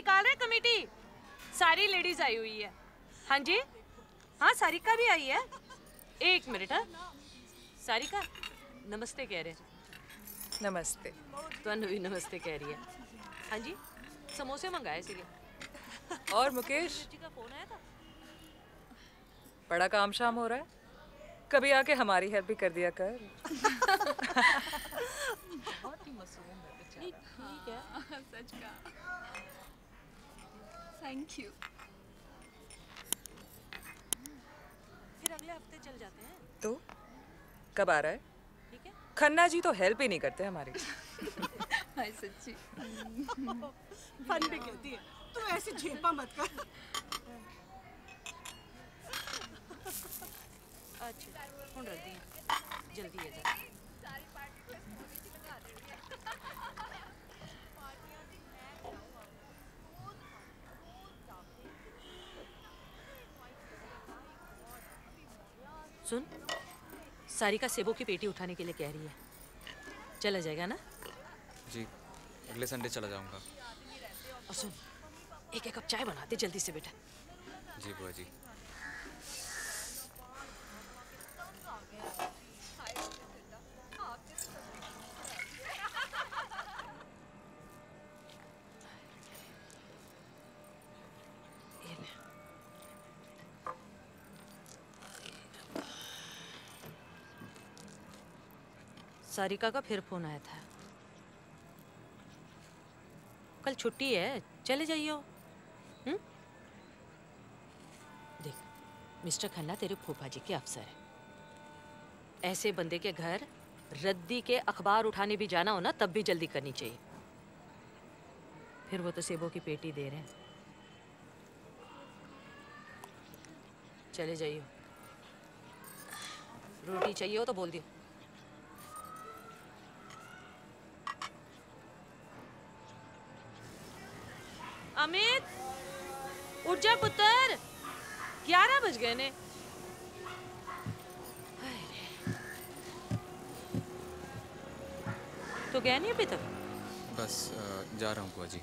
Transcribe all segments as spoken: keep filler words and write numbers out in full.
निकाल रहे कमेटी, सारी लेडीज आई हुई है। हाँ जी, हाँ सारिका भी आई है। एक मिनट, हाँ सारिका नमस्ते कह रहे। नमस्ते। तुहानू भी नमस्ते कह रही है। हाँ जी, समोसे मंगाए सीगे। और मुकेश जी का फोन आया था, बड़ा काम शाम हो रहा है, कभी आके हमारी हेल्प भी कर दिया कर। बहुत ही मासूम है बच्चा। ठीक है, सच का। Thank you. फिर अगले हफ्ते चल जाते हैं। तो कब आ रहा है? ठीक है। खन्ना जी तो हेल्प ही नहीं करते हमारी। हाय सच्ची। फन भी करती है। तू ऐसे झेपा मत कर। अच्छा, फोन रख दी, जल्दी आ जा। सारी पार्टी को स्मूदी लगा देनी है। पार्टियां भी मैं जाऊंगा। बहुत बहुत जाऊंगा। सुन, सारिका सेबों की पेटी उठाने के लिए कह रही है। चला जाएगा ना? जी, अगले संडे चला जाऊंगा। और सुन, एक एक कप चाय बना दे जल्दी से बेटा। जी बुआ जी। सारिका का फिर फोन आया था, कल छुट्टी है, चले जाइयो। हम्म, देख मिस्टर खन्ना तेरे फूफा जी के अफसर है, ऐसे बंदे के घर रद्दी के अखबार उठाने भी जाना हो ना, तब भी जल्दी करनी चाहिए। फिर वो तो सेबों की पेटी दे रहे हैं, चले जाइयो। रोटी चाहिए हो तो बोल दियो। अमित उठ जा पुत्र, ग्यारह बज गए ने। तो गया नहीं अभी तक? बस जा रहा हूँ बुआ जी।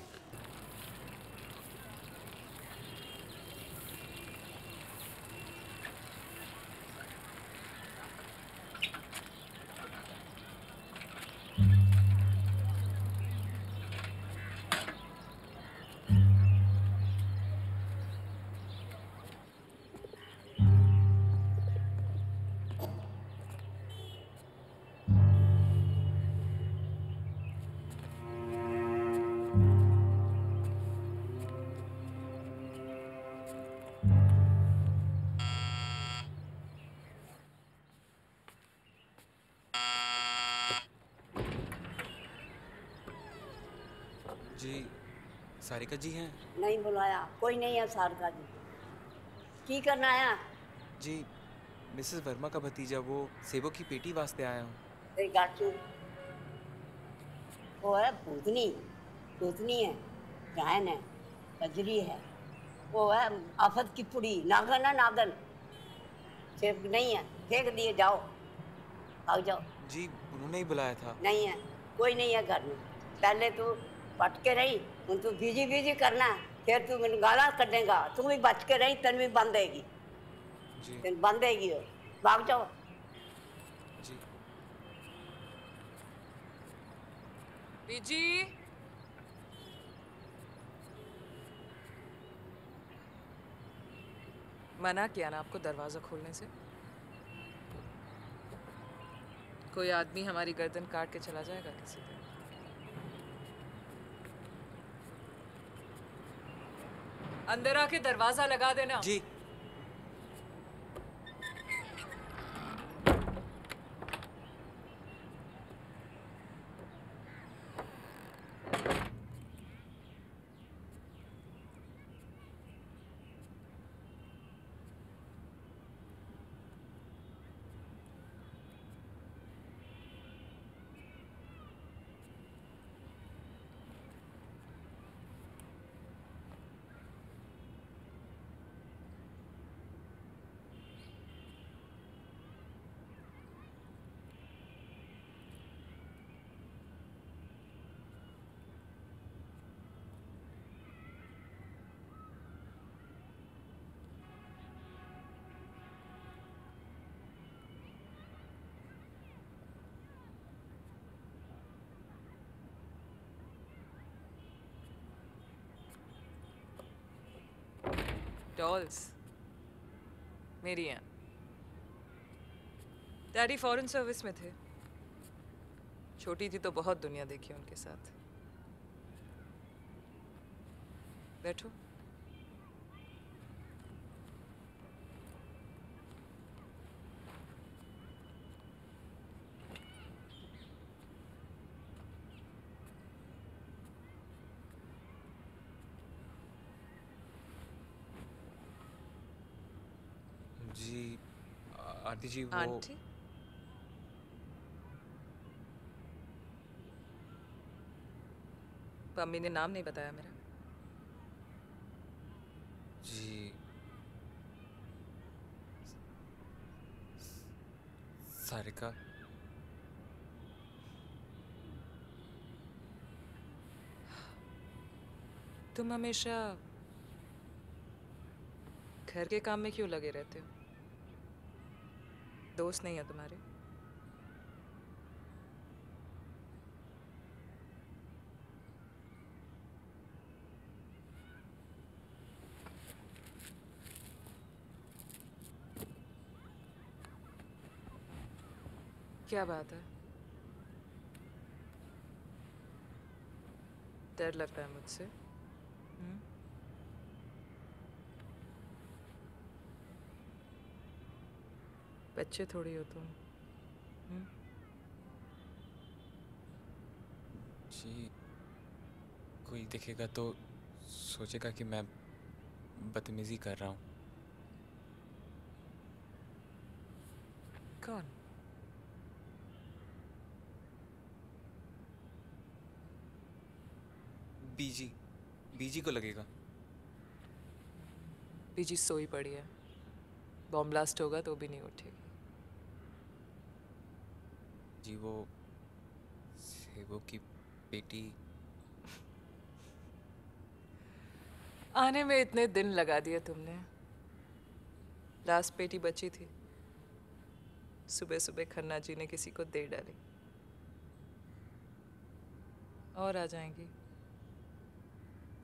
जी सारिका जी हैं? नहीं बुलाया, कोई नहीं है सारिका जी। की करना आया? जी मिसेस वर्मा का भतीजा, वो सेबों की पेटी वास्ते आया हूँ। वो है पूजनी, पूजनी है, जायन है, कजरी है, वो है आफत की पुड़ी, नागन है, नागन सेब नहीं है, फेंक दिए। जाओ आओ जाओ। जी उन्होंने ही बुलाया था। नहीं है, कोई नहीं है घर में। पहले तो बच के रही, उन तू बीजी बीजी करना, फिर तू मैंने गाला कर देगा। तुम भी बच के रही, तन भी बंदेगी, तन बंदेगी। भाग जाओ। जी बीजी, मना किया ना आपको दरवाजा खोलने से? कोई आदमी हमारी गर्दन काट के चला जाएगा किसी दिन। अंदर आके दरवाजा लगा देना। जी। dolls. मेरी हैं। डैडी फॉरेन सर्विस में थे। छोटी थी तो बहुत दुनिया देखी उनके साथ। बैठो। जी आंटी जी वो आंटी मम्मी ने नाम नहीं बताया मेरा। जी सारिका तुम हमेशा घर के काम में क्यों लगे रहते हो? दोस्त नहीं है तुम्हारे? क्या बात है? डर लगता है मुझसे? हुँ? बच्चे थोड़ी हो तुम। हुँ? जी कोई दिखेगा तो सोचेगा कि मैं बदतमीजी कर रहा हूँ। कौन? बीजी। बीजी को लगेगा। बीजी सोई पड़ी है, बॉम्ब ब्लास्ट होगा तो भी नहीं उठेगी। जी वो सेबो की बेटी। आने में इतने दिन लगा दिए तुमने। लास्ट बेटी बची थी, सुबह सुबह खन्ना जी ने किसी को दे डाली। और आ जाएंगी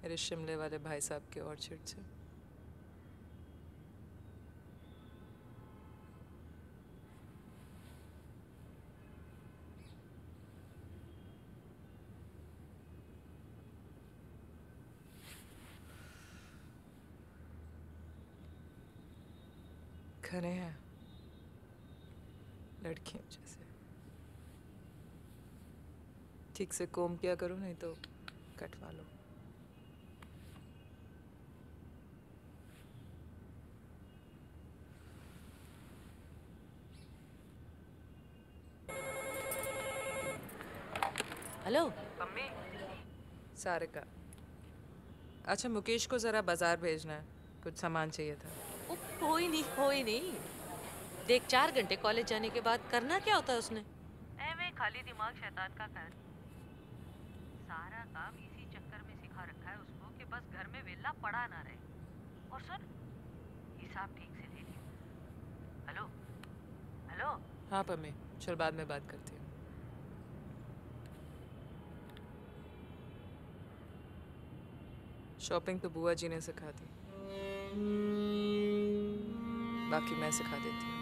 मेरे शिमले वाले भाई साहब के ऑर्चिड से। घने हैं लड़कियों जैसे। ठीक से कोम किया करो, नहीं तो कटवा लो। Hello mummy. सारिका, अच्छा मुकेश को जरा बाजार भेजना है, कुछ सामान चाहिए था। कोई नहीं कोई नहीं, देख चार घंटे कॉलेज जाने के बाद करना क्या होता है उसने। ए खाली दिमाग शैतान का कर। सारा काम इसी चक्कर में सिखा रखा है उसको कि बस घर में वेला पड़ा ना रहे। और सुन, हिसाब ठीक से ले लियो। Hello hello. हाँ पम्मी, चल बाद में बात करती हूँ। शॉपिंग तो बुआ जी ने सिखा दी, बाकी मैं सिखा देती हूँ।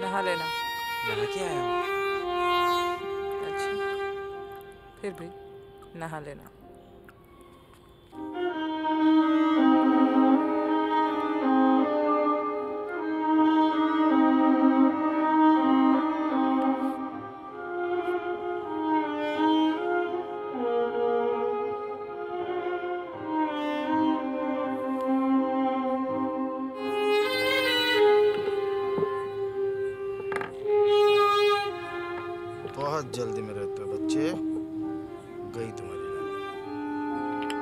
नहा लेना। नहा के आया हूँ। अच्छा, फिर भी नहा लेना। जल्दी में रहते हो बच्चे। गई तुम्हारी लाइन।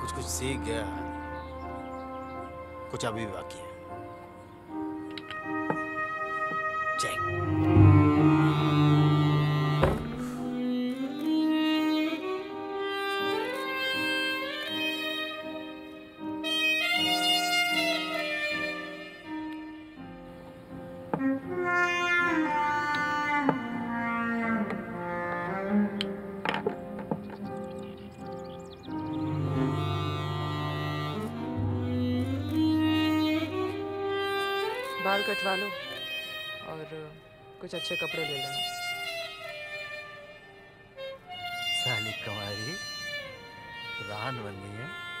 कुछ कुछ सीख गया, कुछ अभी बाकी है। चेक। बाल कटवा लो और कुछ अच्छे कपड़े ले लेना। साली कमारी रान बन गई है।